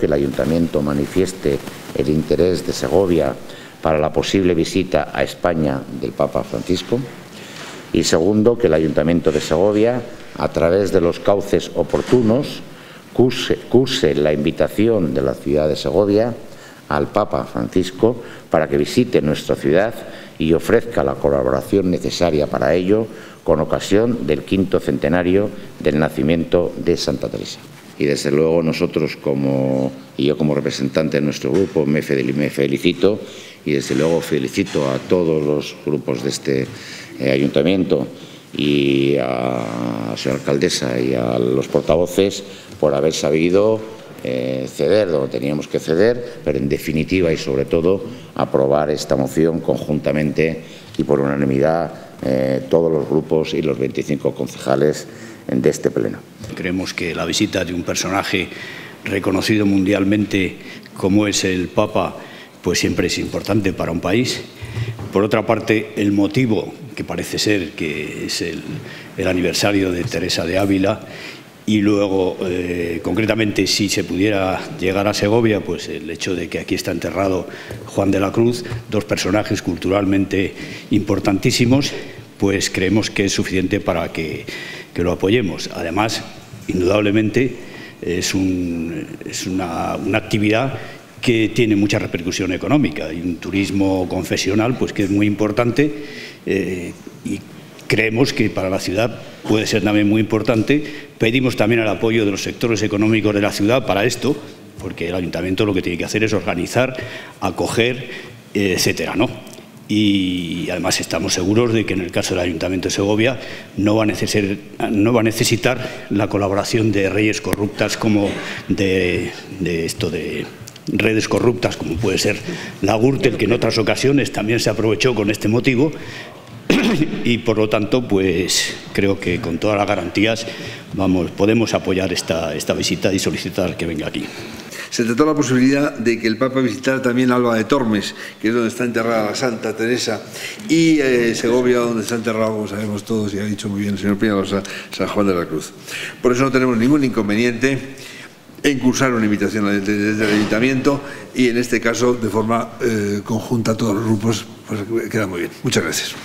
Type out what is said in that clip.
que el Ayuntamiento manifieste el interés de Segovia para la posible visita a España del Papa Francisco. Y segundo, que el Ayuntamiento de Segovia, a través de los cauces oportunos, curse la invitación de la ciudad de Segovia al Papa Francisco para que visite nuestra ciudad y ofrezca la colaboración necesaria para ello con ocasión del 5º centenario del nacimiento de Santa Teresa. Y desde luego nosotros yo como representante de nuestro grupo me felicito y desde luego felicito a todos los grupos de este ayuntamiento y a su alcaldesa y a los portavoces por haber sabido ceder donde teníamos que ceder, pero en definitiva y sobre todo aprobar esta moción conjuntamente y por unanimidad todos los grupos y los 25 concejales de este pleno. Creemos que la visita de un personaje reconocido mundialmente como es el Papa, pues siempre es importante para un país. Por otra parte, el motivo que parece ser que es el aniversario de Teresa de Ávila y luego, concretamente, si se pudiera llegar a Segovia, pues el hecho de que aquí está enterrado Juan de la Cruz, dos personajes culturalmente importantísimos, pues creemos que es suficiente para que lo apoyemos. Además, indudablemente, es una actividad que tiene mucha repercusión económica y un turismo confesional pues que es muy importante y creemos que para la ciudad puede ser también muy importante. Pedimos también el apoyo de los sectores económicos de la ciudad para esto, porque el ayuntamiento lo que tiene que hacer es organizar, acoger, etcétera, ¿no? Y además estamos seguros de que en el caso del Ayuntamiento de Segovia no va a necesitar la colaboración de redes corruptas como de redes corruptas como puede ser la GÜRTEL, que en otras ocasiones también se aprovechó con este motivo, y por lo tanto pues creo que con todas las garantías podemos apoyar esta visita y solicitar que venga aquí. Se trató la posibilidad de que el Papa visitara también Alba de Tormes, que es donde está enterrada la Santa Teresa, y Segovia, donde está enterrado, como sabemos todos, y ha dicho muy bien el señor Pío, San Juan de la Cruz. Por eso no tenemos ningún inconveniente en cursar una invitación desde el Ayuntamiento y en este caso de forma conjunta a todos los grupos, pues queda muy bien. Muchas gracias.